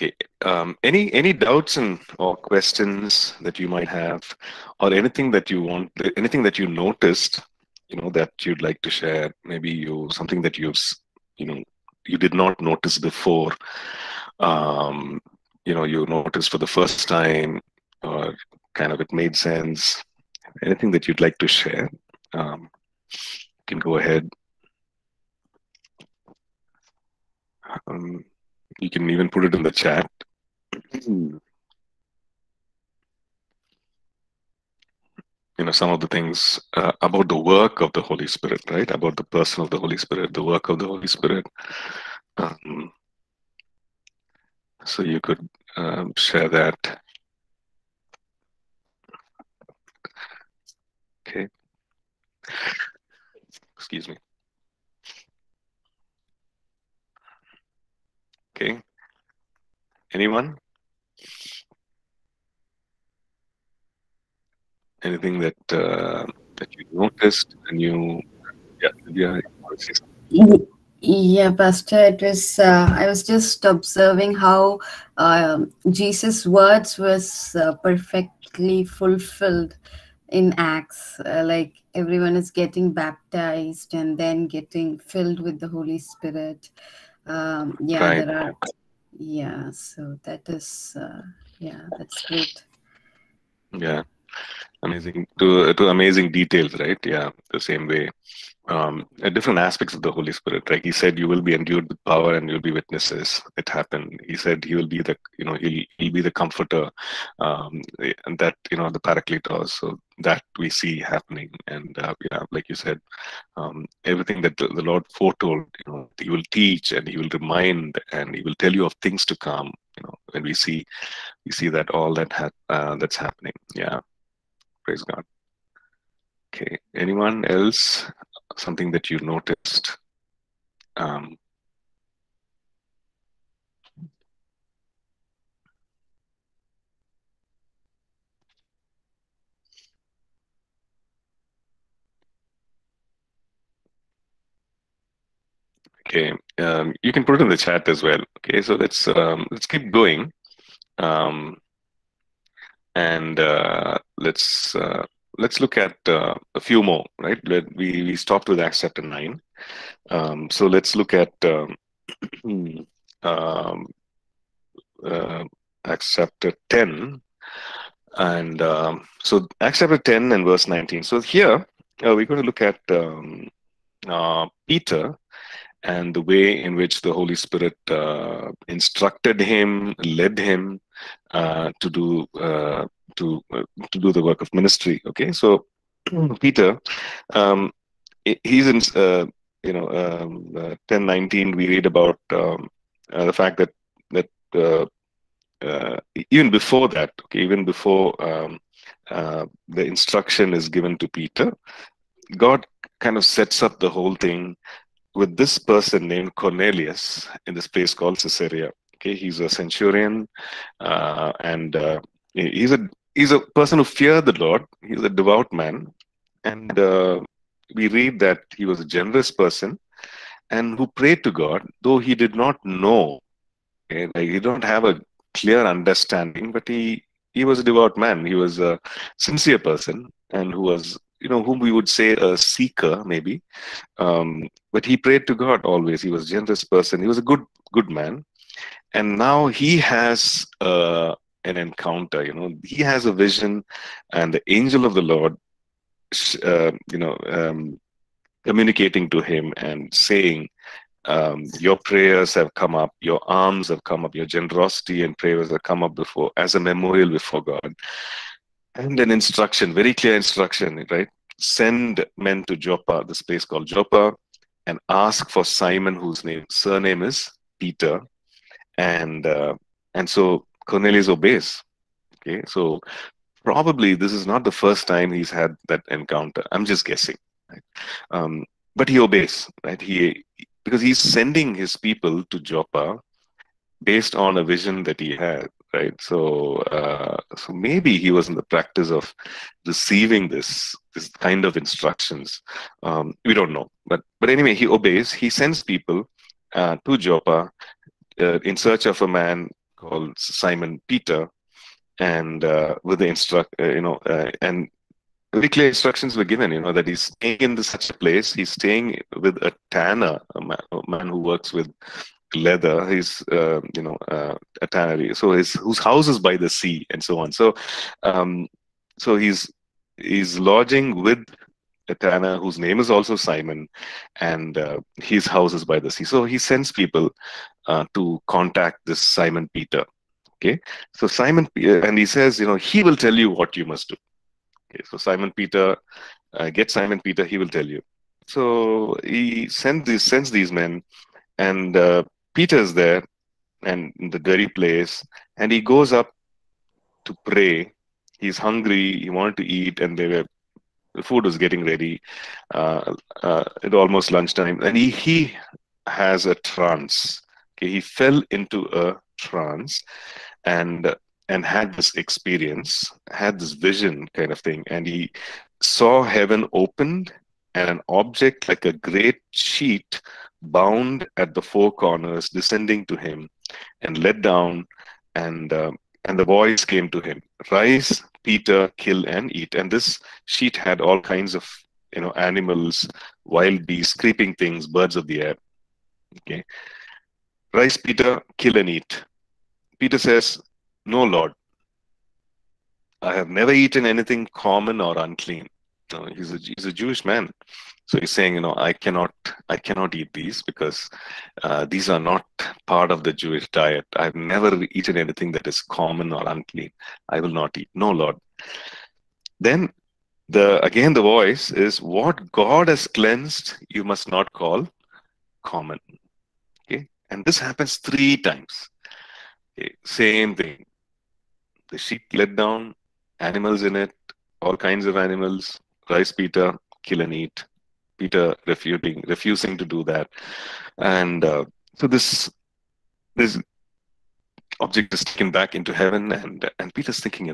Okay. Any doubts and or questions that you might have, or anything that you want, anything that you noticed, that you'd like to share? Maybe something that you did not notice before. You noticed for the first time, or kind of it made sense. Anything that you'd like to share, you can go ahead. You can even put it in the chat. Some of the things about the work of the Holy Spirit, right? About the person of the Holy Spirit, the work of the Holy Spirit. So you could share that. Okay. Excuse me. Okay. Anyone? Anything that that you noticed and you, Yeah, Pastor. It was I was just observing how Jesus' words was perfectly fulfilled in Acts. Like everyone is getting baptized and then getting filled with the Holy Spirit. Right. So that is that's great. Yeah, amazing to amazing details, right? Yeah, the same way, different aspects of the Holy Spirit. Like he said, you will be endued with power and you'll be witnesses. It happened. He said he will be the he'll be the comforter, and that the Paraclete also, that we see happening. And like you said, everything that the Lord foretold, he will teach and he will remind and he will tell you of things to come. When we see that all that that's happening. Yeah, praise God. Okay, anyone else? Something that you noticed? Okay, you can put it in the chat as well. Okay, so let's keep going, and let's look at a few more. Right, we stopped with Acts chapter 9, so let's look at Acts chapter 10, and so Acts chapter 10 and verse 19. So here we're going to look at Peter, and the way in which the Holy Spirit instructed him, led him to do the work of ministry. Okay, so Peter, he's in 10:19. We read about the fact that even before that, okay, even before the instruction is given to Peter, God kind of sets up the whole thing with this person named Cornelius in this place called Caesarea. Okay, he's a centurion, and he's a person who feared the Lord. He's a devout man, and we read that he was a generous person, and who prayed to God, though he did not know. Okay, like he don't have a clear understanding, but he was a devout man. He was a sincere person, and who was, whom we would say a seeker, maybe. But he prayed to God always. He was a generous person. He was a good man. And now he has an encounter, He has a vision, and the angel of the Lord, communicating to him and saying, your prayers have come up, your alms have come up, your generosity and prayers have come up before, as a memorial before God. And an instruction, very clear instruction, right? Send men to Joppa, this place called Joppa, and ask for Simon, whose surname is Peter. And so Cornelius obeys. Okay, so probably this is not the first time he's had that encounter. I'm just guessing, right? But he obeys, right? Because he's sending his people to Joppa based on a vision that he had. Right, so maybe he was in the practice of receiving this kind of instructions. We don't know, but anyway, he obeys. He sends people to Joppa in search of a man called Simon Peter, and with the and very clear instructions were given, that he's staying in such a place. He's staying with a tanner, a man who works with leather. He's a tannery, so whose house is by the sea, and so on. So so he's lodging with a tanner whose name is also Simon, and his house is by the sea. So he sends people to contact this Simon Peter. Okay, so Simon, and he says, he will tell you what you must do. Okay, so Simon Peter, get Simon Peter, he will tell you. So he sends these men, and Peter's there, and in the dirty place, and he goes up to pray. He's hungry. He wanted to eat, and the food was getting ready. It almost lunchtime, and he has a trance. Okay, he fell into a trance, and had this experience, had this vision kind of thing, and he saw heaven opened and an object like a great sheet bound at the four corners descending to him and let down, and the voice came to him, "Rise, Peter, kill and eat." And this sheet had all kinds of animals, wild beasts, creeping things, birds of the air. Okay, "Rise, Peter, kill and eat." Peter says, "No, Lord, I have never eaten anything common or unclean." No, he's a Jewish man, so he's saying, I cannot eat these because these are not part of the Jewish diet. I've never eaten anything that is common or unclean. I will not eat. No, Lord. Then again the voice is, "What God has cleansed, you must not call common." Okay, and this happens 3 times. Okay, same thing. The sheep let down, animals in it, all kinds of animals. "Rise, Peter, kill and eat." Peter refusing to do that, and so this object is taken back into heaven, and Peter's thinking,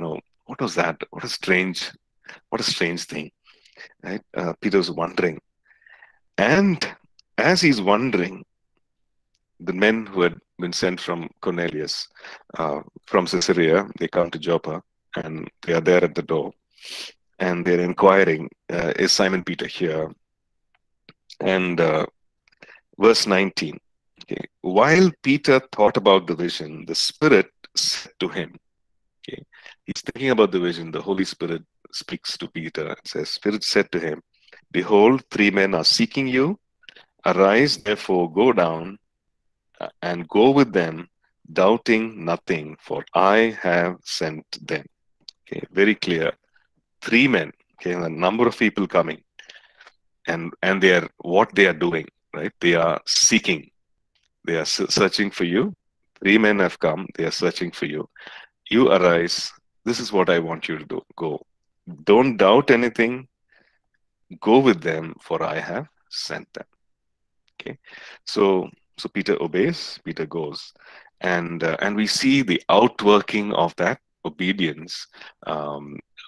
what was that? What a strange thing, right? Peter's wondering, and as he's wondering, the men who had been sent from Cornelius, from Caesarea, they come to Joppa, and they are there at the door. And they're inquiring, is Simon Peter here? And verse 19, okay, "While Peter thought about the vision, the Spirit said to him," okay, he's thinking about the vision, the Holy Spirit speaks to Peter and says, "Spirit said to him, 'Behold, 3 men are seeking you. Arise, therefore, go down and go with them, doubting nothing, for I have sent them.'" Okay, very clear. 3 men, okay, and a number of people coming, and what they are doing, right? They are seeking, they are searching for you. 3 men have come, they are searching for you. "You arise, this is what I want you to do. Go. Don't doubt anything. Go with them, for I have sent them." Okay, so Peter obeys, Peter goes, and we see the outworking of that obedience,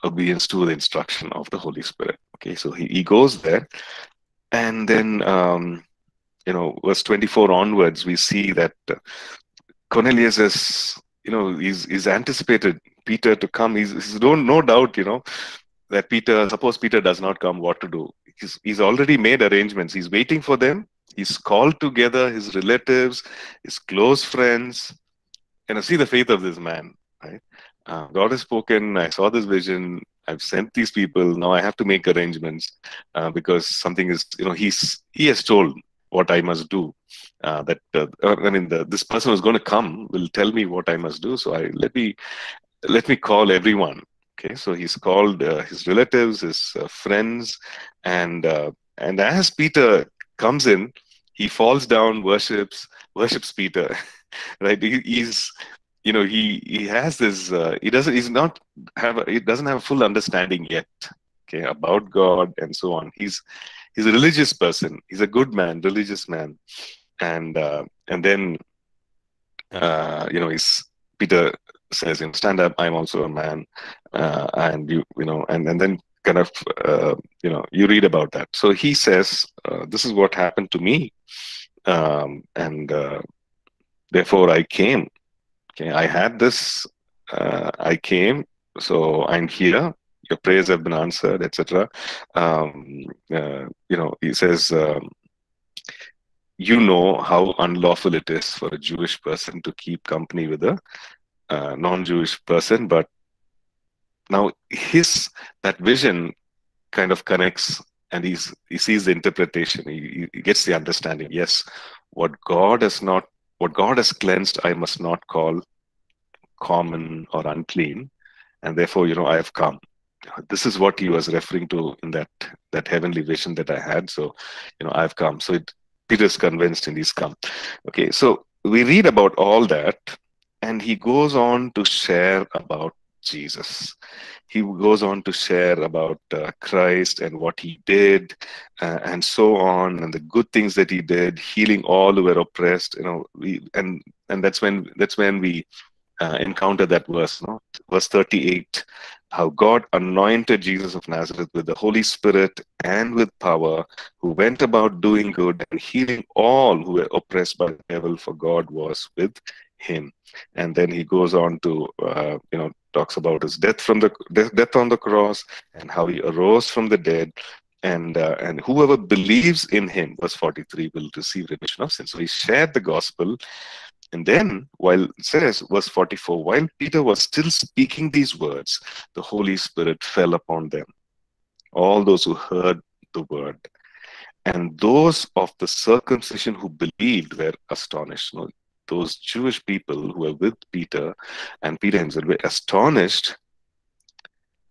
obedience to the instruction of the Holy Spirit. Okay, so he goes there, and then verse 24 onwards, we see that Cornelius is, he's anticipated Peter to come. He's no doubt, that Peter, suppose Peter does not come, what to do? He's already made arrangements. He's waiting for them. He's called together his relatives, his close friends, and I see the faith of this man, right? God has spoken, I saw this vision, I've sent these people, now I have to make arrangements, because something is, he has told what I must do, this person who's going to come will tell me what I must do, so let me call everyone. Okay, so he's called his relatives, his friends, and as Peter comes in, he falls down, worships Peter, right? He's he has this, he doesn't have a full understanding yet, okay, about God and so on. He's a religious person. He's a good man, religious man, and then Peter says, "Stand up. I'm also a man," and then you read about that. So he says, "This is what happened to me, and therefore I came." Okay, I had this, I came, so I'm here. Your prayers have been answered, etc. He says, you know how unlawful it is for a Jewish person to keep company with a non-Jewish person, but now that vision kind of connects, and he sees the interpretation. He gets the understanding. Yes, what God has cleansed, I must not call common or unclean, and therefore, I have come. This is what he was referring to in that heavenly vision that I had. So, I've come. So Peter's convinced and he's come. Okay, so we read about all that, and he goes on to share about Jesus. He goes on to share about Christ and what he did, and so on, and the good things that he did, healing all who were oppressed. And that's when we encounter that verse, verse 38. How God anointed Jesus of Nazareth with the Holy Spirit and with power, who went about doing good and healing all who were oppressed by the devil, for God was with him. And then he goes on to, talks about his death on the cross and how he arose from the dead. And whoever believes in him, verse 43, will receive remission of sin. So he shared the gospel. And then, verse 44, while Peter was still speaking these words, the Holy Spirit fell upon them, all those who heard the word. And those of the circumcision who believed were astonished. Those Jewish people who were with Peter and Peter himself were astonished,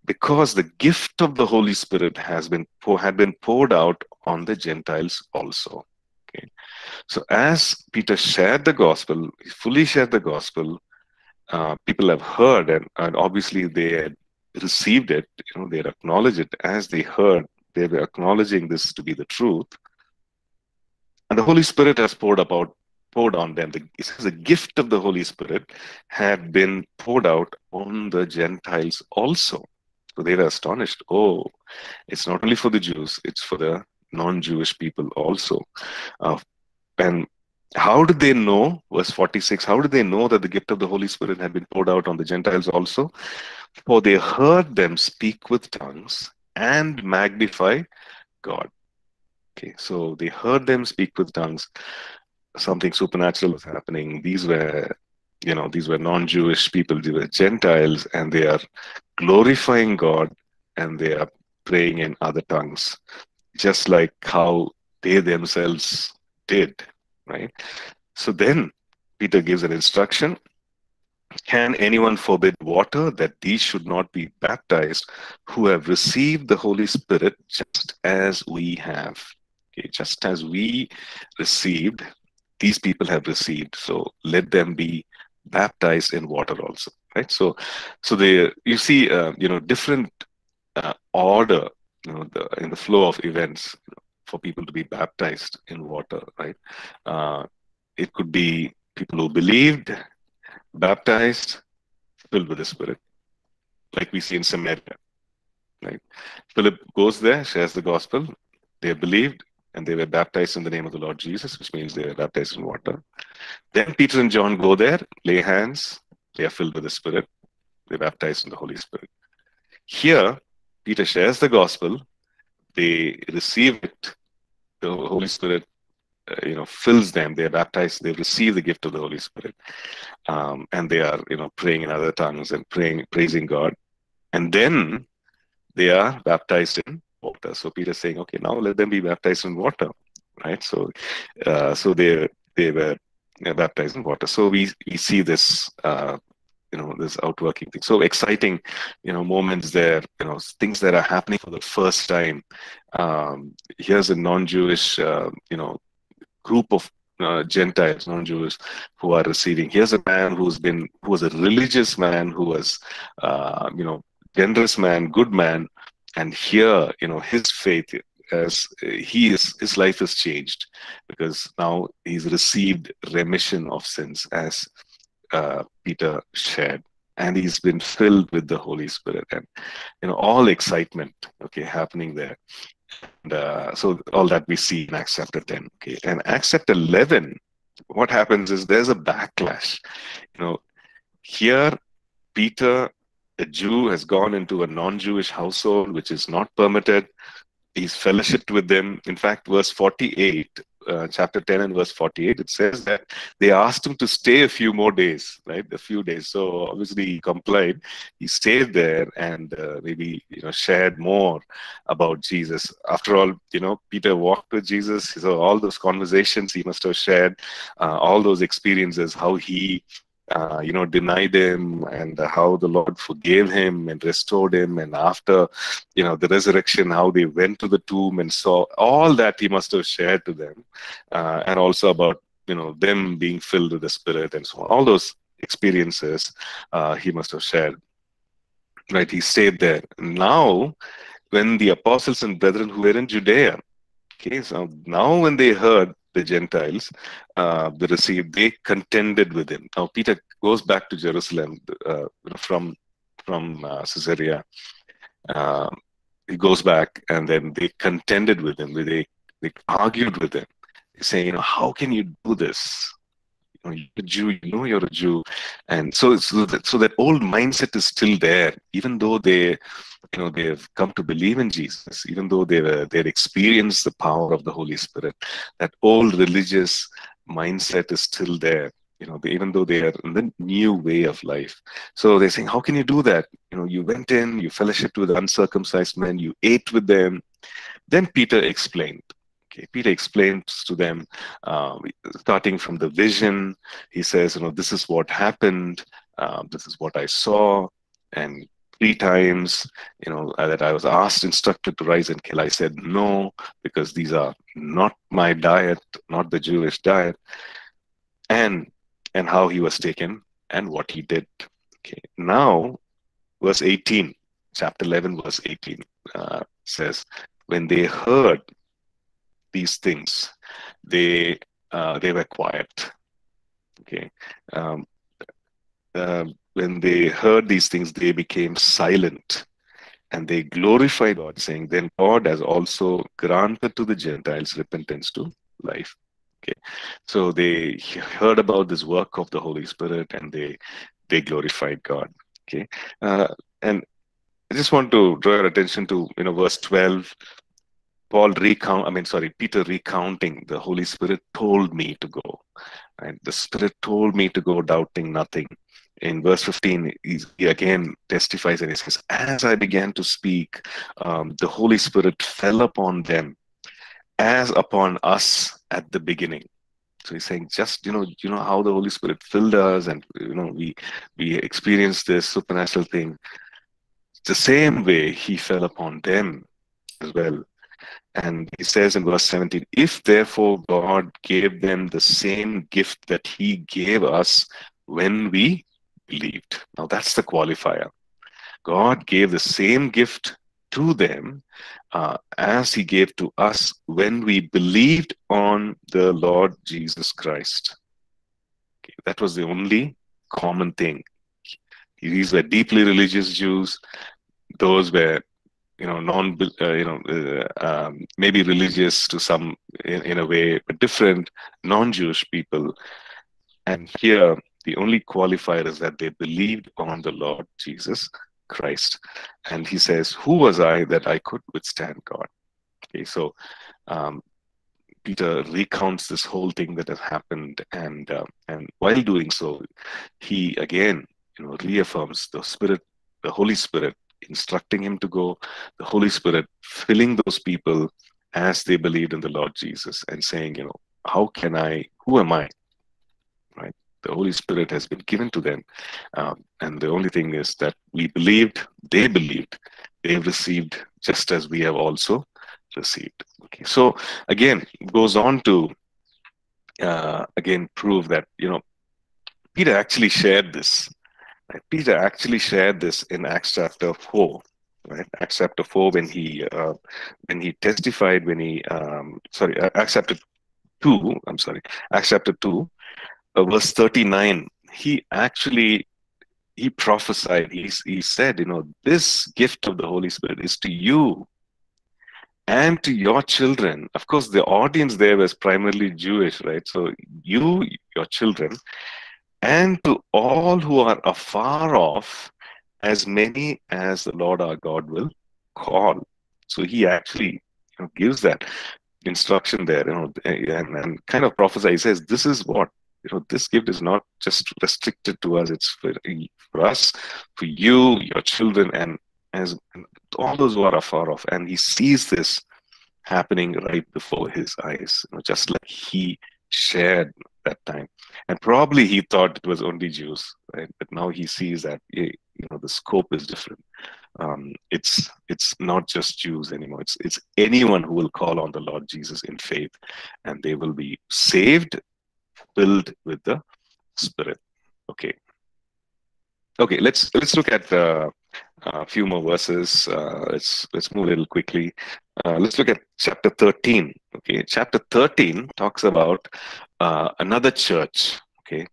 because the gift of the Holy Spirit had been poured out on the Gentiles also. Okay. So as Peter shared the gospel, he fully shared the gospel, people have heard, and obviously they had received it, they had acknowledged it. As they heard, they were acknowledging this to be the truth. And the Holy Spirit has poured on them. It says the gift of the Holy Spirit had been poured out on the Gentiles also. So they were astonished. Oh, it's not only for the Jews, it's for the non-Jewish people also. And how did they know, verse 46, how did they know that the gift of the Holy Spirit had been poured out on the Gentiles also? For they heard them speak with tongues and magnify God. Okay, so they heard them speak with tongues. Something supernatural was happening. These were non-Jewish people, they were Gentiles, and they are glorifying God, and they are praying in other tongues, just like how they themselves did, right? So then Peter gives an instruction. Can anyone forbid water that these should not be baptized who have received the Holy Spirit just as we have? Okay, just as we received, these people have received, so let them be baptized in water also, right? So they, you see, different order, in the flow of events for people to be baptized in water, right? It could be people who believed, baptized, filled with the Spirit, like we see in Samaria, right? Philip goes there, shares the gospel, they believed, and they were baptized in the name of the Lord Jesus, which means they were baptized in water. Then Peter and John go there, lay hands, they are filled with the Spirit, they're baptized in the Holy Spirit. Here, Peter shares the gospel, they receive it, the Holy Spirit, fills them, they're baptized, they receive the gift of the Holy Spirit, and they are, praying in other tongues and praising God, and then they are baptized in water. So Peter's saying, okay, now let them be baptized in water, right? So they were baptized in water. So we see this this outworking thing. So exciting, moments there, things that are happening for the first time. Here's a non-Jewish group of Gentiles, non-Jews, who are receiving. Here's a man who was a religious man, who was generous man, good man. And here, his faith, his life is changed, because now he's received remission of sins, as Peter shared, and he's been filled with the Holy Spirit, and all excitement, okay, happening there. And, so all that we see in Acts chapter 10, okay, and Acts chapter 11, what happens is there's a backlash. Here, Peter, a Jew, has gone into a non-Jewish household, which is not permitted. He's fellowshipped with them. In fact, verse 48, chapter 10 and verse 48, it says that they asked him to stay a few more days, right? A few days. So obviously he complied. He stayed there and maybe, shared more about Jesus. After all, Peter walked with Jesus. So all those conversations he must have shared, all those experiences, how he denied him and how the Lord forgave him and restored him, and after the resurrection, how they went to the tomb and saw all that. He must have shared to them, and also about them being filled with the Spirit and so on. All those experiences he must have shared, right? He stayed there. Now when the apostles and brethren who were in Judea, okay, so now when they heard the Gentiles, they contended with him. Now Peter goes back to Jerusalem from Caesarea. He goes back, and then they contended with him. They argued with him, saying, "How can you do this? You're a Jew. You're a Jew." And so that old mindset is still there, even though they've come to believe in Jesus, even though they've experienced the power of the Holy Spirit. That old religious mindset is still there, even though they are in the new way of life. So they're saying, "How can you do that? You went in, you fellowshiped with uncircumcised men, you ate with them." Then Peter explained. Peter explains to them, starting from the vision. He says, "This is what happened. This is what I saw. And 3 times, that I was asked, instructed to rise and kill. I said no, because these are not my diet, not the Jewish diet." And how he was taken and what he did. Okay. Now, verse 18, chapter 11, verse 18 says, when they heard these things, they were quiet. Okay, when they heard these things, they became silent, and they glorified God, saying, "Then God has also granted to the Gentiles repentance to life." Okay, so they heard about this work of the Holy Spirit, and they glorified God. Okay, and I just want to draw your attention to verse 12. Peter recounting, "The Holy Spirit told me to go." And the Spirit told me to go, doubting nothing. In verse 15, he again testifies and he says, "As I began to speak, the Holy Spirit fell upon them as upon us at the beginning." So he's saying, just how the Holy Spirit filled us, and we experienced this supernatural thing. The same way he fell upon them as well. And he says in verse 17, "If therefore God gave them the same gift that he gave us when we believed." Now that's the qualifier. God gave the same gift to them as he gave to us when we believed on the Lord Jesus Christ. Okay, that was the only common thing. These were deeply religious Jews. Those were maybe religious to some in a way, but different non-Jewish people. And here, the only qualifier is that they believed on the Lord Jesus Christ. And he says, "Who was I that I could withstand God?" Okay, so Peter recounts this whole thing that has happened, and while doing so, he again, reaffirms the Spirit, the Holy Spirit, instructing him to go, the Holy Spirit filling those people as they believed in the Lord Jesus, and saying, who am I? Right? The Holy Spirit has been given to them. And the only thing is that we believed, they've received just as we have also received. Okay. So again, it goes on to again prove that, Peter actually shared this. Peter actually shared this in Acts chapter 4, right? Acts chapter 4, Acts chapter 2, Acts chapter 2, verse 39, he prophesied, he said, "This gift of the Holy Spirit is to you and to your children." Of course, the audience there was primarily Jewish, right? So you, your children, and to all who are afar off, as many as the Lord our God will call. So he actually gives that instruction there, and kind of prophesies, says, this is what, this gift is not just restricted to us, it's for us, for you, your children, and as all those who are afar off. And he sees this happening right before his eyes, just like he shared that time. And probably he thought it was only Jews, right? But now he sees that the scope is different. It's not just Jews anymore. It's anyone who will call on the Lord Jesus in faith, and they will be saved, filled with the Spirit. Okay. Let's look at a few more verses. Let's move a little quickly. Let's look at chapter 13. Okay, chapter 13 talks about another church. Okay,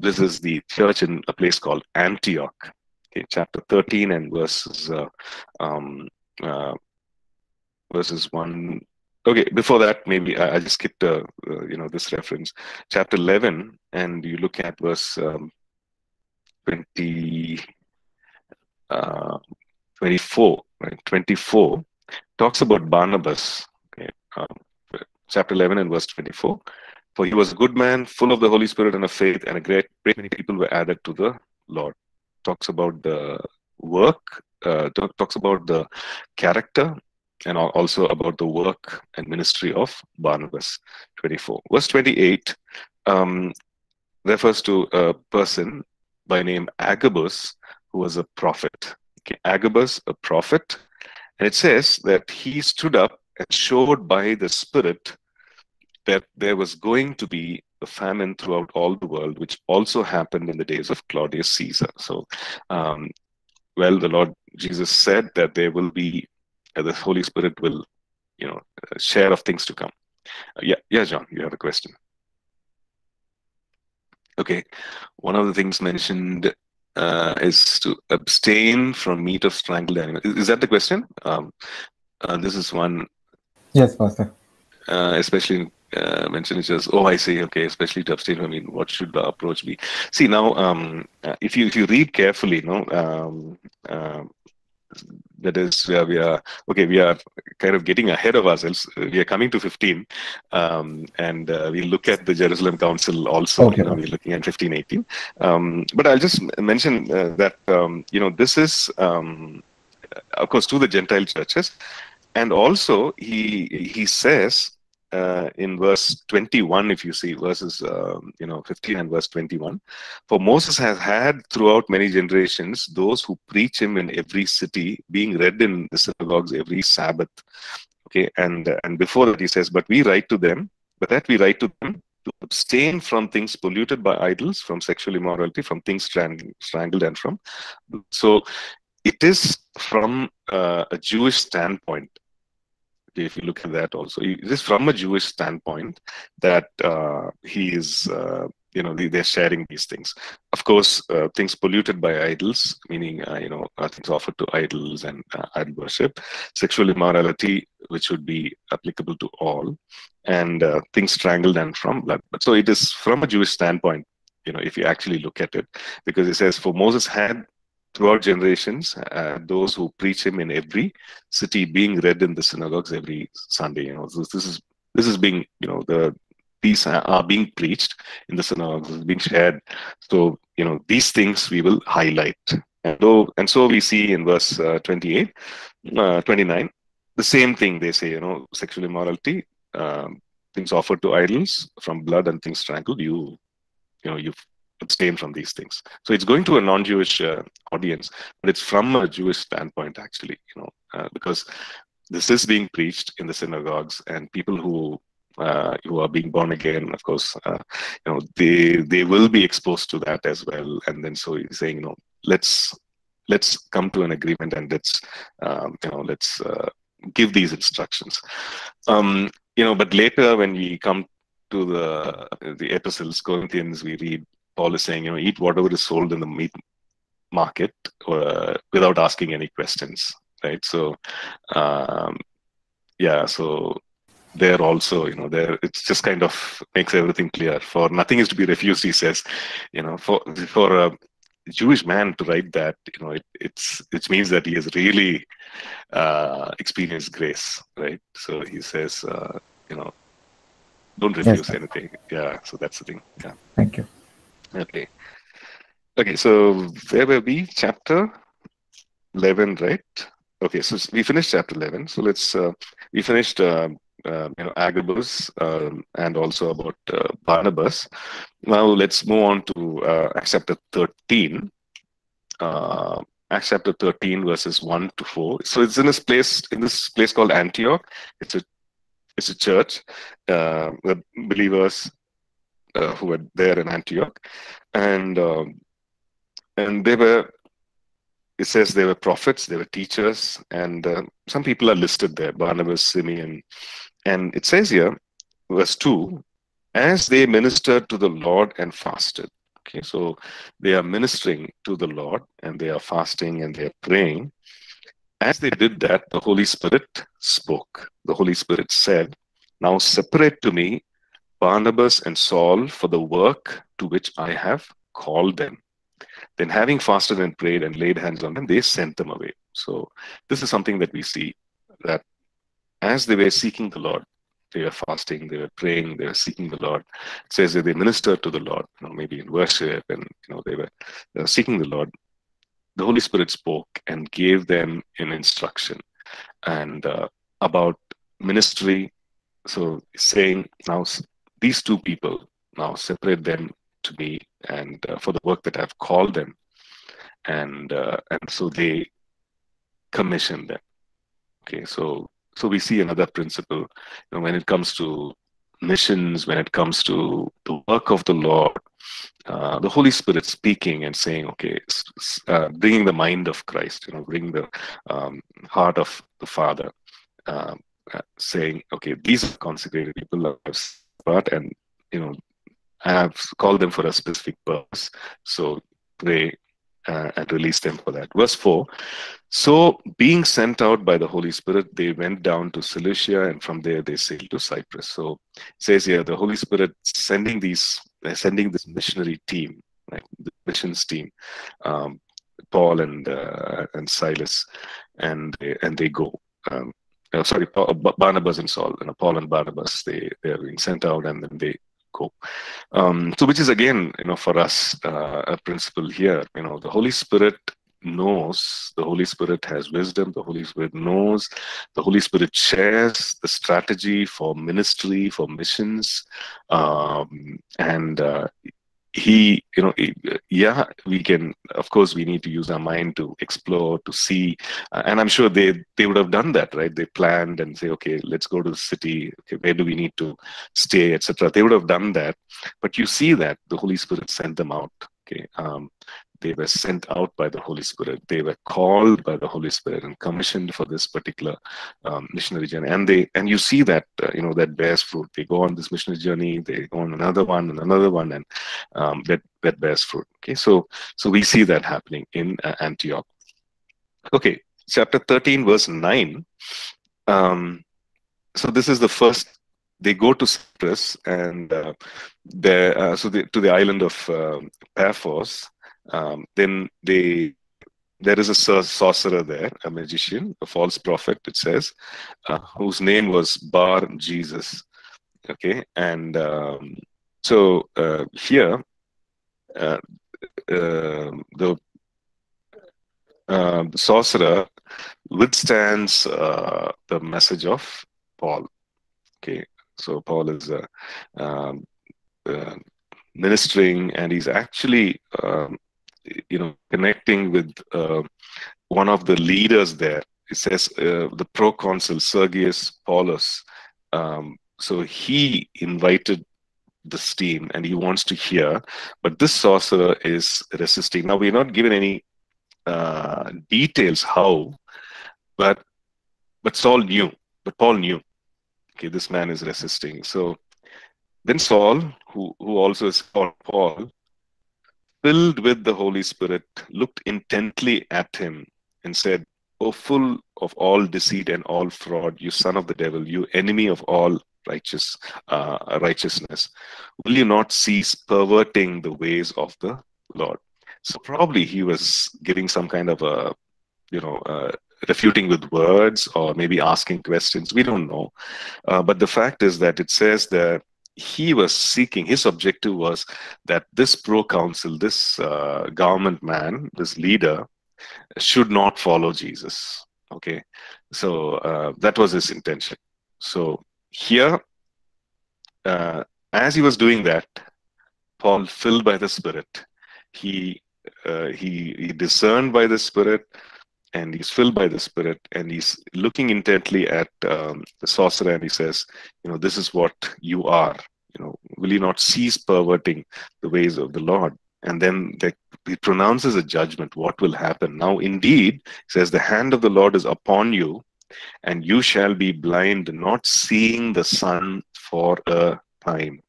this is the church in a place called Antioch. Okay, chapter 13 and verses 1. Okay, before that, maybe I just skipped this reference. Chapter 11, and you look at verse 24, right? 24 talks about Barnabas. Okay, chapter 11 and verse 24. For he was a good man, full of the Holy Spirit and of faith, and a great many people were added to the Lord. Talks about the work, talks about the character, and also about the work and ministry of Barnabas. 24. Verse 28 refers to a person by name Agabus, who was a prophet. Okay, Agabus, a prophet. And it says that he stood up and showed by the Spirit that there was going to be a famine throughout all the world, which also happened in the days of Claudius Caesar. So, the Lord Jesus said that there will be, the Holy Spirit will, share of things to come. John, you have a question. Okay, one of the things mentioned is to abstain from meat of strangled animals. Is that the question? This is one. Yes, Pastor. Especially mentioned it as, oh, I see. Okay, especially to abstain. I mean, what should the approach be? See now, if you read carefully, that is where we are kind of getting ahead of ourselves. We are coming to 15, and we look at the Jerusalem Council also. Okay. We're looking at 15, 18. But I'll just mention that this is of course to the Gentile churches, and also he says in verse 21, if you see verses 15 and verse 21, for Moses has had throughout many generations those who preach him in every city, being read in the synagogues every Sabbath. Okay, and before that he says, but that we write to them to abstain from things polluted by idols, from sexual immorality, from things strangled, and from. So it is from a Jewish standpoint. If you look at that also, it is from a Jewish standpoint that he is, they're sharing these things. Of course, things polluted by idols, meaning, things offered to idols and idol worship, sexual immorality, which would be applicable to all, and things strangled and from blood. So it is from a Jewish standpoint, if you actually look at it, because it says, for Moses had throughout generations, those who preach him in every city, being read in the synagogues every Sunday. This is being, these are being preached in the synagogues, being shared. So, these things we will highlight. And so we see in verse 29, the same thing they say, sexual immorality, things offered to idols, from blood and things strangled, you abstain from these things. So it's going to a non-Jewish audience, but it's from a Jewish standpoint actually, because this is being preached in the synagogues, and people who are being born again, of course, they will be exposed to that as well. And then so he's saying, let's come to an agreement, and let's give these instructions. But later when we come to the epistles, Corinthians, we read Paul is saying, eat whatever is sold in the meat market without asking any questions, right? So, there also, you know, there it's just kind of makes everything clear. For nothing is to be refused, he says, you know, for a Jewish man to write that, you know, it means that he has really experienced grace, right? So he says, you know, don't refuse anything. Yeah, so that's the thing. Yeah. Thank you. Okay. Okay, so where were we? Chapter 11, right? Okay, so we finished chapter 11. So let's, we finished, you know, Agabus and also about Barnabas. Now let's move on to Acts chapter 13. Acts chapter 13 verses 1 to 4. So it's in this place called Antioch. It's a church, the believers who were there in Antioch, and they were. It says they were prophets, they were teachers, and some people are listed there: Barnabas, Simeon, and it says here, verse 2, as they ministered to the Lord and fasted. Okay, so they are ministering to the Lord and they are fasting and they are praying. As they did that, the Holy Spirit spoke. The Holy Spirit said, "Now separate to me Barnabas and Saul for the work to which I have called them." Then having fasted and prayed and laid hands on them, they sent them away. So this is something that we see, that as they were seeking the Lord, they were fasting, they were praying, they were seeking the Lord. It says that they ministered to the Lord, you know, maybe in worship, and you know they were seeking the Lord. The Holy Spirit spoke and gave them an instruction and about ministry. So saying, now these two people, now separate them to me and for the work that I've called them, and so they commissioned them. Okay, so we see another principle, you know, when it comes to missions, when it comes to the work of the Lord, the Holy Spirit speaking and saying, okay, bringing the mind of Christ, you know, bringing the heart of the Father, saying, okay, these are consecrated people, and you know, I have called them for a specific purpose, so pray and release them for that. Verse 4, so being sent out by the Holy Spirit, they went down to Cilicia, and from there they sailed to Cyprus. So it says here, the Holy Spirit sending these, sending this missionary team, right, the missions team, Paul and Silas, and they go. Sorry, Barnabas and Saul, and Paul and Barnabas, they are being sent out, and then they go. So which is again, you know, for us a principle here, you know, the Holy Spirit knows, the Holy Spirit has wisdom, the Holy Spirit knows, the Holy Spirit shares the strategy for ministry, for missions, and he, you know, yeah, we can, of course, we need to use our mind to explore, to see, and I'm sure they would have done that, right? They planned and say, okay, let's go to the city, okay, where do we need to stay, etc. They would have done that, but you see that the Holy Spirit sent them out. Okay, they were sent out by the Holy Spirit, they were called by the Holy Spirit and commissioned for this particular missionary journey, and you see that, you know, that bears fruit. They go on this missionary journey, they go on another one and another one, and that bears fruit. Okay, so we see that happening in Antioch. Okay, chapter 13 verse 9. So this is the first. They go to Cyprus, and to the island of Paphos. Then there is a sorcerer there, a magician, a false prophet, it says, whose name was Bar-Jesus. Okay, and here the sorcerer withstands the message of Paul. Okay. So Paul is ministering, and he's actually, you know, connecting with one of the leaders there. It says the proconsul Sergius Paulus. So he invited this team, and he wants to hear, but this sorcerer is resisting. Now we're not given any details how, but Saul knew, but Paul knew. Okay, this man is resisting. So then Saul, who also is called Paul, filled with the Holy Spirit, looked intently at him and said, "O full of all deceit and all fraud, you son of the devil, you enemy of all righteousness, will you not cease perverting the ways of the Lord? So probably he was giving some kind of a, refuting with words, or maybe asking questions. We don't know. But the fact is that it says that he was seeking, his objective was that this proconsul, this government man, this leader, should not follow Jesus. Okay, so that was his intention. So here, as he was doing that, Paul, filled by the Spirit, he discerned by the Spirit, and he's filled by the Spirit, and he's looking intently at the sorcerer, and he says, this is what you are. Will you not cease perverting the ways of the Lord? And then he pronounces a judgment. What will happen? Now, indeed, it says, the hand of the Lord is upon you, and you shall be blind, not seeing the sun for a time.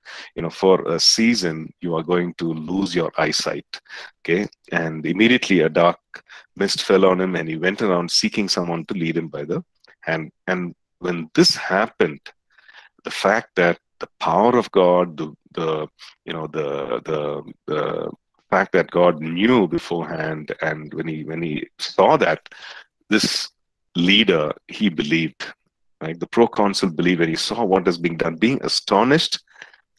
For a season, you are going to lose your eyesight. Okay? And immediately a dark mist fell on him, and he went around seeking someone to lead him by the hand. And when this happened, the fact that the power of God, the fact that God knew beforehand, and when he saw that, this leader, he believed, right? The proconsul believed, and he saw what is being done, being astonished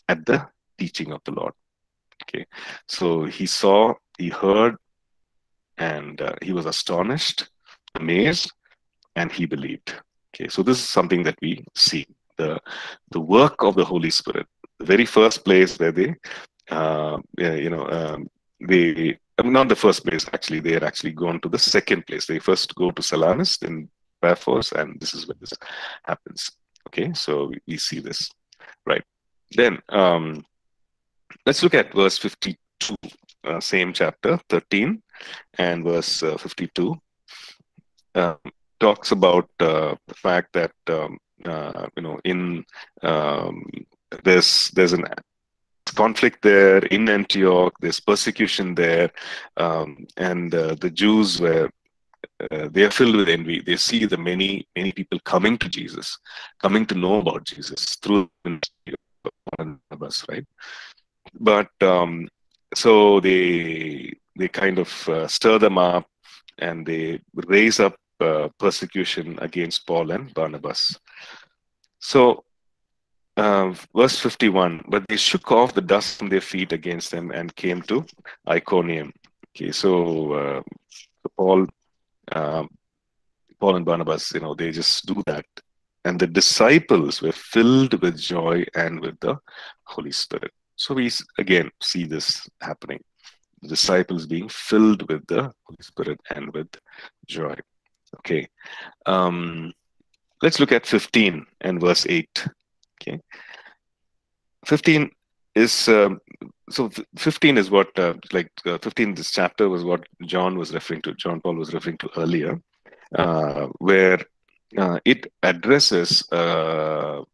at the teaching of the Lord. Okay, so he saw, he heard, and he was astonished, amazed, and he believed. Okay, so this is something that we see, the work of the Holy Spirit. The very first place where they, not the first place, actually, they had actually gone to the second place. They first go to Salamis, then Paphos, and this is where this happens. Okay, so we see this. Right. Then, let's look at verse 52, same chapter, 13, and verse 52. Talks about the fact that, there's an conflict there in Antioch, there's persecution there, and the Jews were, they are filled with envy. They see the many people coming to Jesus, coming to know about Jesus through Barnabas, right? But so they kind of stir them up, and they raise up persecution against Paul and Barnabas. So verse 51, but they shook off the dust from their feet against them and came to Iconium. Okay, so Paul and Barnabas, they just do that. And the disciples were filled with joy and with the Holy Spirit. So we again see this happening. The disciples being filled with the Holy Spirit and with joy. Okay, let's look at 15 and verse 8. Okay, 15 is, so 15 is what, 15, this chapter was what John was referring to, John Paul was referring to earlier, where it addresses a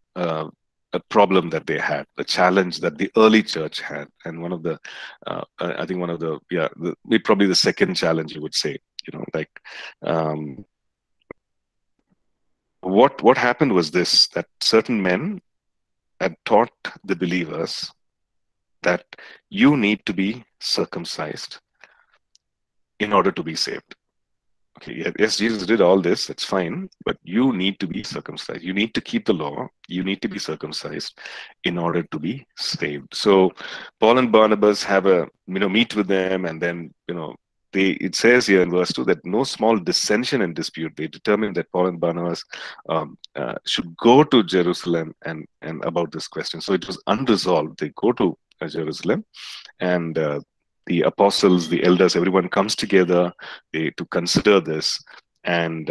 problem that they had, the challenge that the early church had. And one of the, I think one of the, probably the second challenge, you would say, what happened was this, that certain men had taught the believers that you need to be circumcised in order to be saved. Okay, yes, Jesus did all this, that's fine, but you need to be circumcised. You need to keep the law. You need to be circumcised in order to be saved. So Paul and Barnabas have a, meet with them, and then, it says here in verse 2 that no small dissension and dispute. They determined that Paul and Barnabas should go to Jerusalem and about this question. So it was unresolved. They go to Jerusalem, and the apostles, the elders, everyone comes together to consider this, and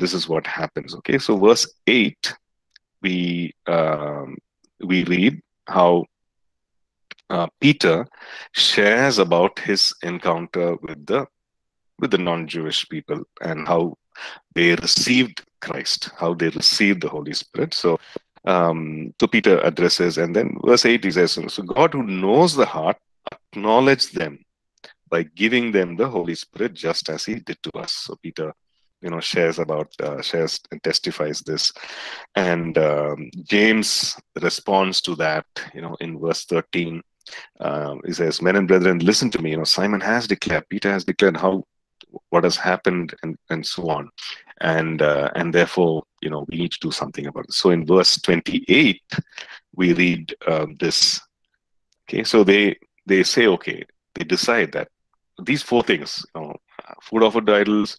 this is what happens. Okay, so verse 8, we read how Peter shares about his encounter with the non-Jewish people and how they received Christ, how they received the Holy Spirit. So, so Peter addresses, and then verse 8 he says, "So God, who knows the heart, acknowledged them by giving them the Holy Spirit, just as He did to us." So Peter shares and testifies this. And James responds to that, in verse 13. He says, men and brethren, listen to me. Simon has declared, Peter has declared what has happened and so on. And therefore, we need to do something about it. So in verse 28, we read this. Okay, so they say, okay, they decide that these four things, food offered to idols,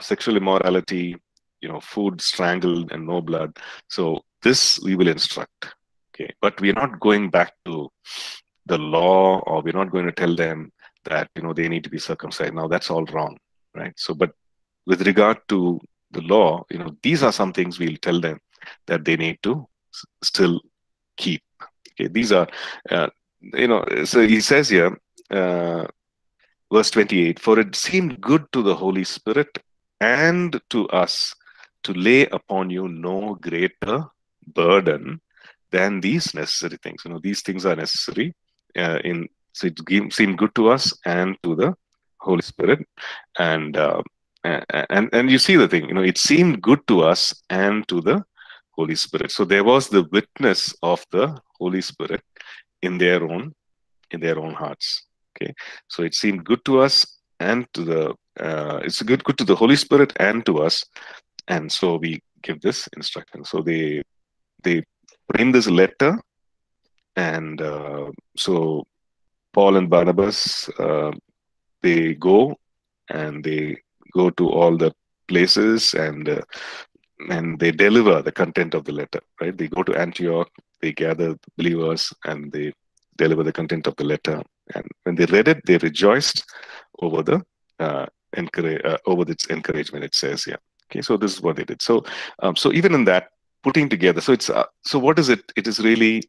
sexual immorality, food strangled and no blood. So this we will instruct. Okay, but we are not going back to the law, or we're not going to tell them that, they need to be circumcised. Now that's all wrong, right? So, but with regard to the law, these are some things we'll tell them that they need to still keep. Okay, these are, so he says here, verse 28, for it seemed good to the Holy Spirit and to us to lay upon you no greater burden than these necessary things. These things are necessary. So it seemed good to us and to the Holy Spirit. And you see the thing, it seemed good to us and to the Holy Spirit. So there was the witness of the Holy Spirit in their own hearts. Okay, so it seemed good to us and to the it's good to the Holy Spirit and to us, and so we give this instruction. So they frame this letter, and so Paul and Barnabas they go to all the places, and they deliver the content of the letter. Right, they go to Antioch, they gather the believers, and they deliver the content of the letter. And when they read it, they rejoiced over the over its encouragement. It says here. Okay, so this is what they did. So, so even in that putting together, so it's so what is it? It is really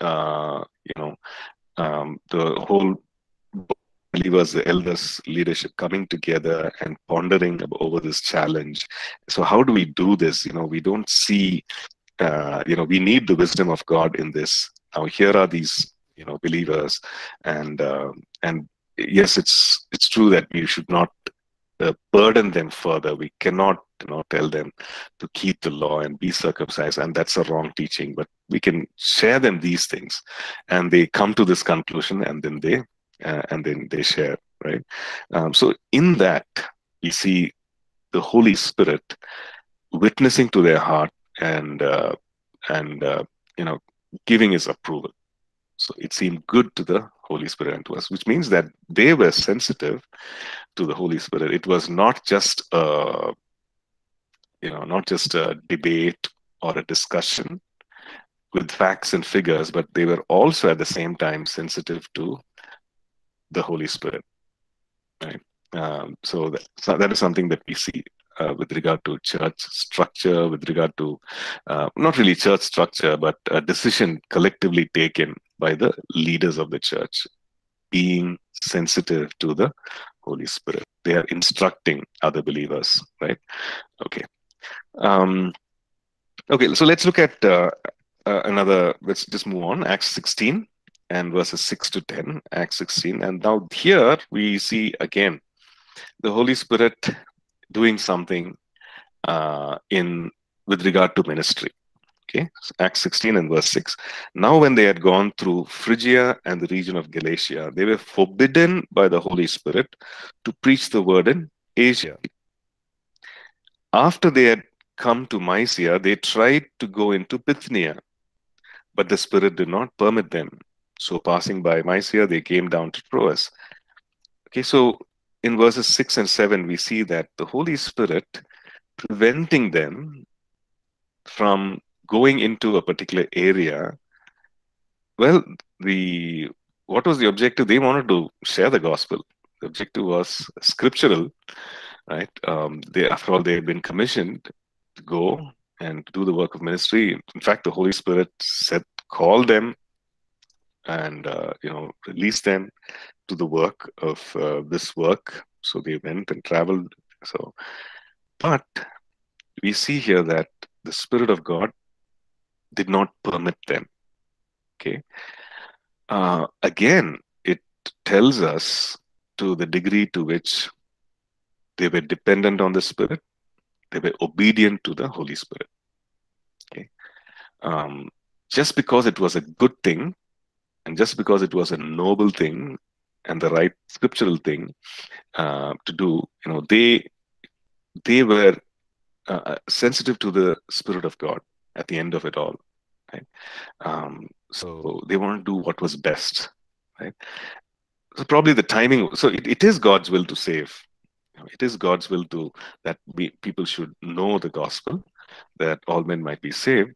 the whole believers, the elders, leadership coming together and pondering over this challenge. So how do we do this? We don't see. We need the wisdom of God in this. Now here are these. Believers, and yes, it's true that we should not burden them further. We cannot tell them to keep the law and be circumcised, and that's a wrong teaching. But we can share them these things, and they come to this conclusion, and then they share, right? So in that we see the Holy Spirit witnessing to their heart and giving His approval. So it seemed good to the Holy Spirit and to us, which means that they were sensitive to the Holy Spirit. It was not just a, not just a debate or a discussion with facts and figures, but they were also at the same time sensitive to the Holy Spirit. Right? So that is something that we see with regard to church structure, with regard to not really church structure, but a decision collectively taken by the leaders of the church, being sensitive to the Holy Spirit. They are instructing other believers, right? Okay. Okay, so let's look at let's just move on, Acts 16 and verses 6 to 10, Acts 16. And now here we see again the Holy Spirit doing something with regard to ministry. Okay, so Acts 16 and verse 6. Now when they had gone through Phrygia and the region of Galatia, they were forbidden by the Holy Spirit to preach the word in Asia. After they had come to Mysia, they tried to go into Bithynia, but the Spirit did not permit them. So passing by Mysia, they came down to Troas. Okay, so in verses 6 and 7, we see that the Holy Spirit preventing them from going into a particular area. Well, what was the objective? They wanted to share the gospel. The objective was scriptural, right? After all, they had been commissioned to go and do the work of ministry. In fact, the Holy Spirit called them and released them to the work of this work. So they went and traveled. So, but we see here that the Spirit of God did not permit them. Okay. Again, it tells us to the degree to which they were dependent on the Spirit They were obedient to the Holy Spirit. Okay? Just because it was a good thing, and just because it was a noble thing and the right scriptural thing to do, you know, they were sensitive to the Spirit of God at the end of it all. Right? So they wanted to do what was best. Right? So probably the timing. So it is God's will to save. It is God's will to that people should know the gospel, that all men might be saved.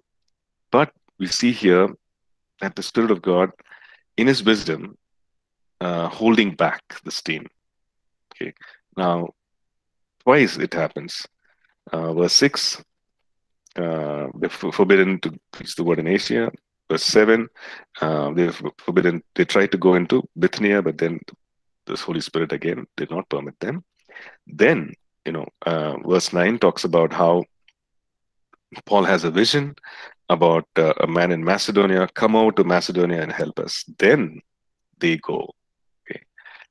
But we see here that the Spirit of God, in His wisdom, holding back the steam. Okay, now twice it happens. Verse 6, they're forbidden to preach the word in Asia. Verse 7, they're forbidden. They tried to go into Bithynia, but then the Holy Spirit again did not permit them. Then, you know, verse 9 talks about how Paul has a vision about a man in Macedonia, come over to Macedonia and help us. Then they go. Okay.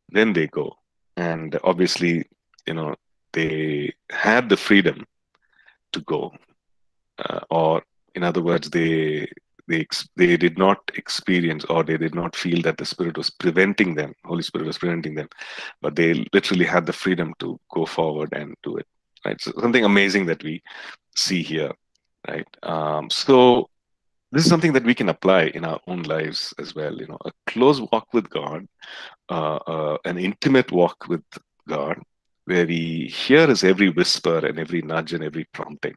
Then they go. And obviously, you know, they had the freedom to go. Or in other words, they did not experience, or they did not feel that the Spirit was preventing them, Holy Spirit was preventing them, but they literally had the freedom to go forward and do it. Right? So something amazing that we see here. Right? So this is something that we can apply in our own lives as well. You know, a close walk with God, an intimate walk with God, where we hear His every whisper and every nudge and every prompting.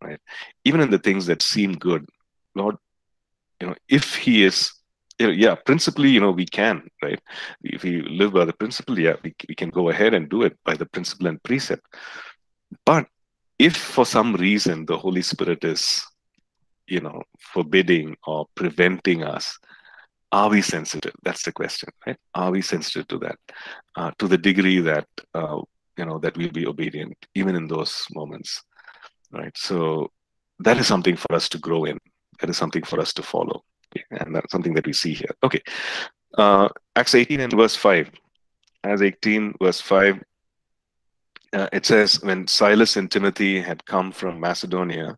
Right? Even in the things that seem good, Lord, you know, if He is, you know, yeah, principally, you know, we can, right? If we live by the principle, yeah, we can go ahead and do it by the principle and precept. But if for some reason the Holy Spirit is, you know, forbidding or preventing us, are we sensitive? That's the question, right? Are we sensitive to that, to the degree that, you know, that we'll be obedient even in those moments, right? So that is something for us to grow in. That is something for us to follow. Okay? And that's something that we see here. Okay. Acts 18 and verse 5. Acts 18, verse 5. It says, when Silas and Timothy had come from Macedonia,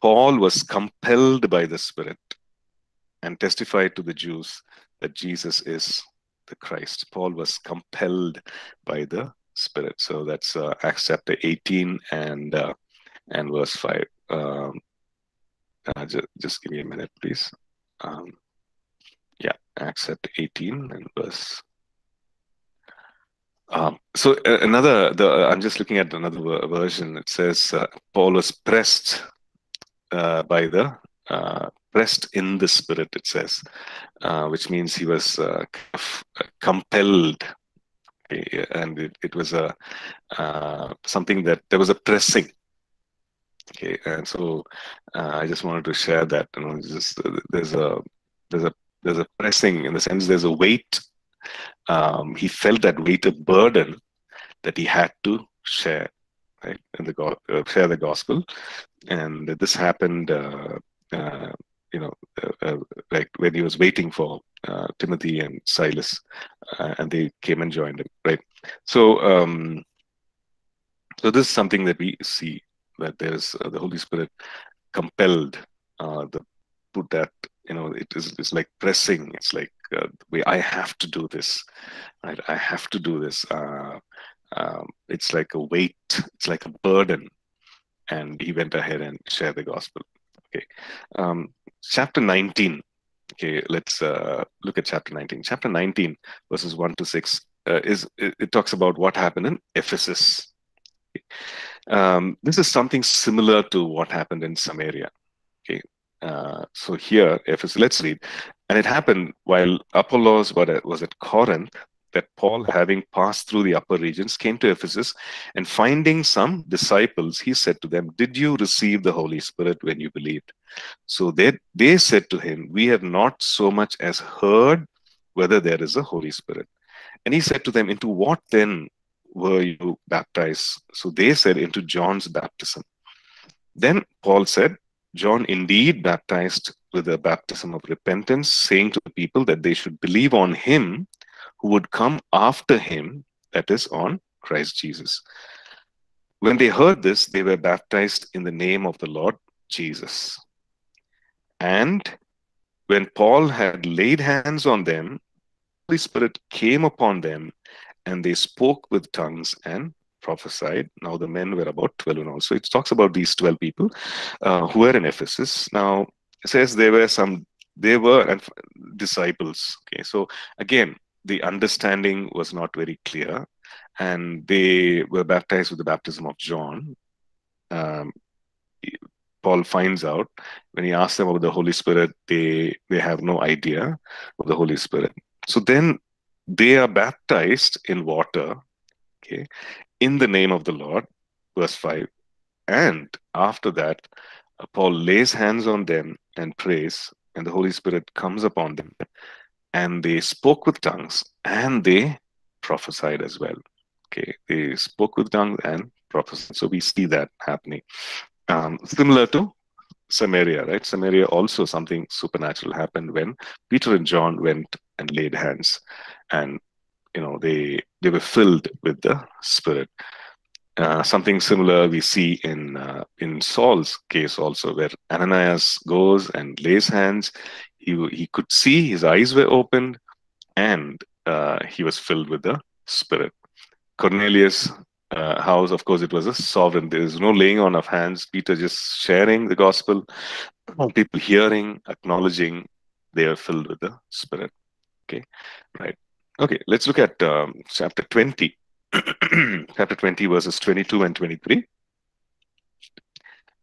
Paul was compelled by the Spirit and testified to the Jews that Jesus is the Christ. Paul was compelled by the Spirit. So that's Acts chapter 18 and verse 5. Just give me a minute, please. Yeah, Acts chapter 18 and verse. So another, I'm just looking at another version. It says Paul was pressed by the pressed in the Spirit. It says, which means he was compelled, okay? And it was a something that there was a pressing. Okay, and so I just wanted to share that. You know, just there's a pressing in the sense there's a weight. He felt that weight of burden that he had to share, right, and share the gospel, and this happened, you know, like when he was waiting for Timothy and Silas, and they came and joined him, right? So, so this is something that we see, that there's the Holy Spirit compelled put that. You know, it's like pressing. It's like the way I have to do this, right? I have to do this. It's like a weight. It's like a burden. And he went ahead and shared the gospel. Okay, chapter 19. Okay, let's look at chapter 19. Chapter 19, verses 1 to 6. It talks about what happened in Ephesus. Okay. This is something similar to what happened in Samaria. Okay. So here, let's read. And it happened while Apollos was at Corinth that Paul, having passed through the upper regions, came to Ephesus, and finding some disciples, he said to them, "Did you receive the Holy Spirit when you believed?" So they said to him, "We have not so much as heard whether there is a Holy Spirit." And he said to them, "Into what then were you baptized?" So they said, "Into John's baptism." Then Paul said, "John indeed baptized with a baptism of repentance, saying to the people that they should believe on him who would come after him, that is, on Christ Jesus." When they heard this, they were baptized in the name of the Lord Jesus. And when Paul had laid hands on them, the Holy Spirit came upon them, and they spoke with tongues and prophesied. Now the men were about 12 in all. So it talks about these 12 people who were in Ephesus. Now it says they were disciples. Okay, so again, the understanding was not very clear, and they were baptized with the baptism of John. Paul finds out when he asks them about the Holy Spirit, they have no idea of the Holy Spirit. So then they are baptized in water, okay, in the name of the Lord, verse 5. And after that, Paul lays hands on them and prays, and the Holy Spirit comes upon them, and they spoke with tongues, and they prophesied as well. Okay, they spoke with tongues and prophesied. So we see that happening. Similar to Samaria, right? Samaria also something supernatural happened when Peter and John went and laid hands, and you know they were filled with the Spirit. Something similar we see in Saul's case also, where Ananias goes and lays hands. He could see, his eyes were opened, and he was filled with the Spirit. Cornelius' house, of course, it was a sovereign. There is no laying on of hands. Peter just sharing the gospel, people hearing, acknowledging, they are filled with the Spirit. Okay, right. Okay, let's look at chapter 20. Chapter 20, verses 22 and 23.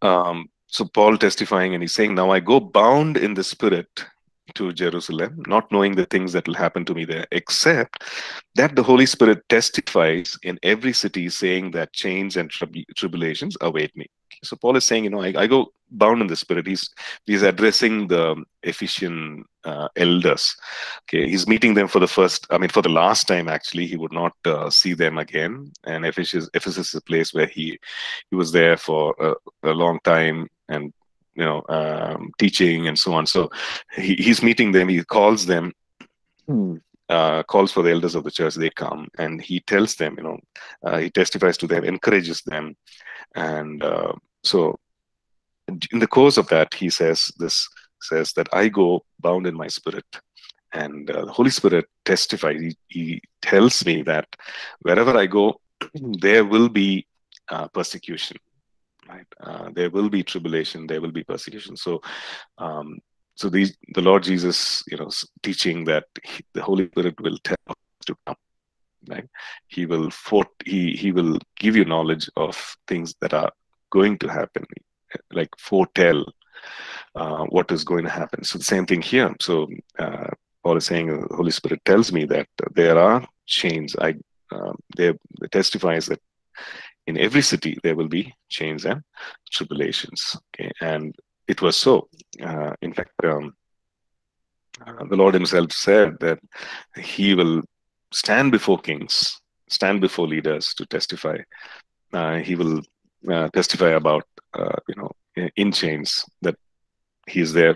So Paul testifying, and he's saying, now I go bound in the Spirit to Jerusalem, not knowing the things that will happen to me there, except that the Holy Spirit testifies in every city, saying that chains and tribulations await me. So Paul is saying, you know, I go bound in the Spirit. He's addressing the Ephesian elders. Okay, he's meeting them for the last time, actually. He would not see them again. And Ephesus is a place where he was there for a long time, and you know, teaching and so on. So he's meeting them. He calls them, calls for the elders of the church. They come, and he tells them, you know, he testifies to them, encourages them. And so in the course of that, he says that I go bound in my Spirit. And the Holy Spirit testifies. He tells me that wherever I go, there will be persecution. Right. There will be tribulation, there will be persecution. So the Lord Jesus, you know, teaching that the Holy Spirit will tell us to come, right? He will give you knowledge of things that are going to happen, like foretell what is going to happen. So the same thing here. So Paul is saying the Holy Spirit tells me that there are chains. There testifies that in every city, there will be chains and tribulations. Okay? And it was so. In fact, the Lord himself said that he will stand before kings, stand before leaders to testify. He will testify about, you know, in chains, that he is there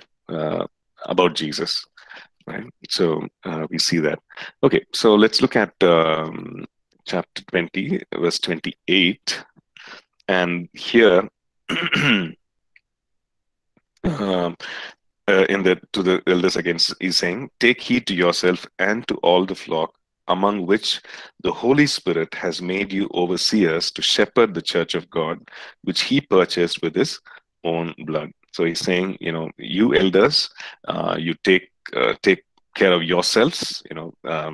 about Jesus. Right? So we see that. Okay, so let's look at chapter 20, verse 28, and here to the elders again, he's saying, take heed to yourself and to all the flock, among which the Holy Spirit has made you overseers to shepherd the church of God, which he purchased with his own blood. So he's saying, you know, you elders, you take care of yourselves, you know,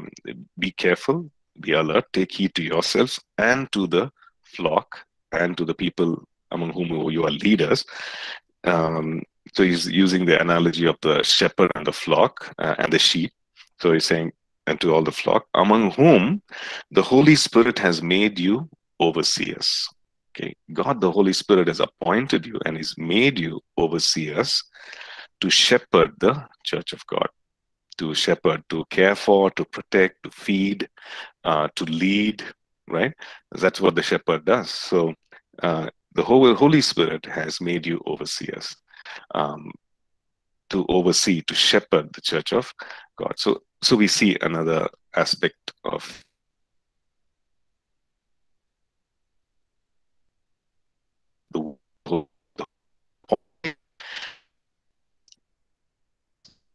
be careful. Be alert, take heed to yourselves and to the flock and to the people among whom you are leaders. So he's using the analogy of the shepherd and the flock and the sheep. So he's saying, and to all the flock, among whom the Holy Spirit has made you overseers. Okay, God, the Holy Spirit has appointed you and he's made you overseers to shepherd the church of God. To shepherd, to care for, to protect, to feed, to lead, right? That's what the shepherd does. So the whole Holy Spirit has made you overseers, to oversee, to shepherd the church of God. So we see another aspect of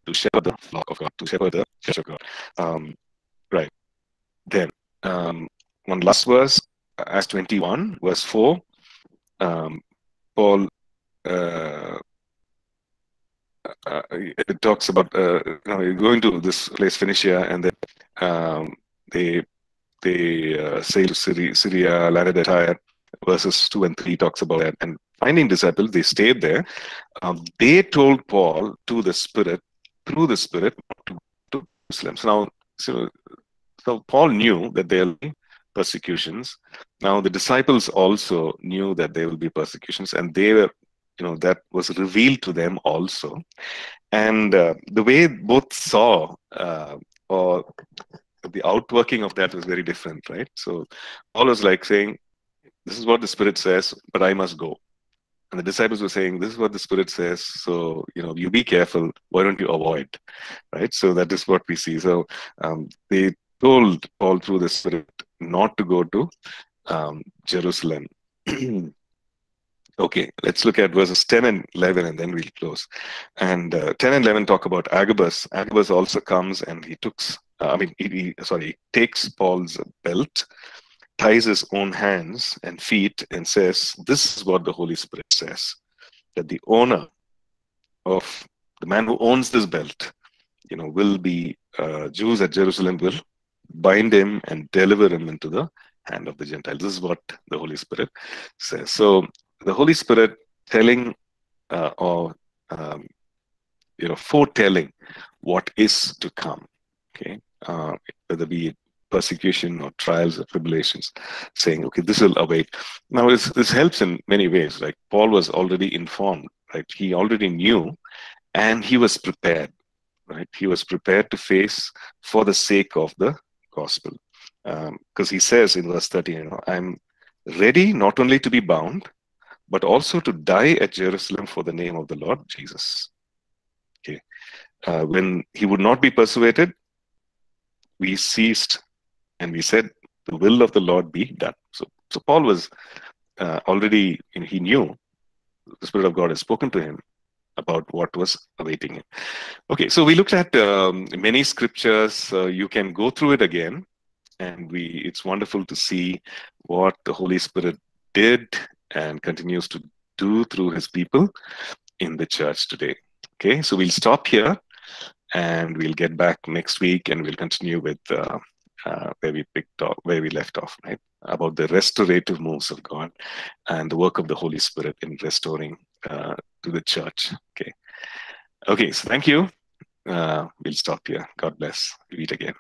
to shepherd the flock of God, to shepherd the church of God. Right. Then, one last verse, Acts 21, verse 4, Paul it talks about going to this place, Phoenicia, and then they sail to Syria, landed at Tyre. Verses 2 and 3 talks about that. And finding disciples, they stayed there. They told Paul to the Spirit, through the Spirit, to Muslims. Now, so Paul knew that there will be persecutions. Now, the disciples also knew that there will be persecutions, and they were, that was revealed to them also. And the way both saw or the outworking of that was very different, right? So Paul was like saying, this is what the Spirit says, but I must go. And the disciples were saying, this is what the Spirit says, so, you be careful. Why don't you avoid, right? So that is what we see. So they told Paul through the Spirit not to go to Jerusalem. Okay, let's look at verses 10 and 11, and then we'll close. And 10 and 11 talk about Agabus. Agabus also comes, and he takes Paul's belt, ties his own hands and feet, and says, this is what the Holy Spirit says, that the owner of, the man who owns this belt, will be, Jews at Jerusalem will bind him and deliver him into the hand of the Gentiles. This is what the Holy Spirit says. So the Holy Spirit telling foretelling what is to come, okay, whether be it persecution or trials or tribulations, saying, okay, this will await. Now, this helps in many ways. Like, Paul was already informed, right? He already knew, and he was prepared, right? He was prepared to face for the sake of the gospel. Because he says in verse 13, I'm ready not only to be bound, but also to die at Jerusalem for the name of the Lord Jesus. Okay. When he would not be persuaded, we ceased and we said, the will of the Lord be done. So Paul was already, he knew the Spirit of God had spoken to him about what was awaiting him. Okay, so we looked at many scriptures. You can go through it again. And it's wonderful to see what the Holy Spirit did and continues to do through his people in the church today. Okay, so we'll stop here, and we'll get back next week, and we'll continue with where we left off, right? About the restorative moves of God and the work of the Holy Spirit in restoring to the church. Okay. Okay, so thank you. We'll stop here. God bless. We'll meet again.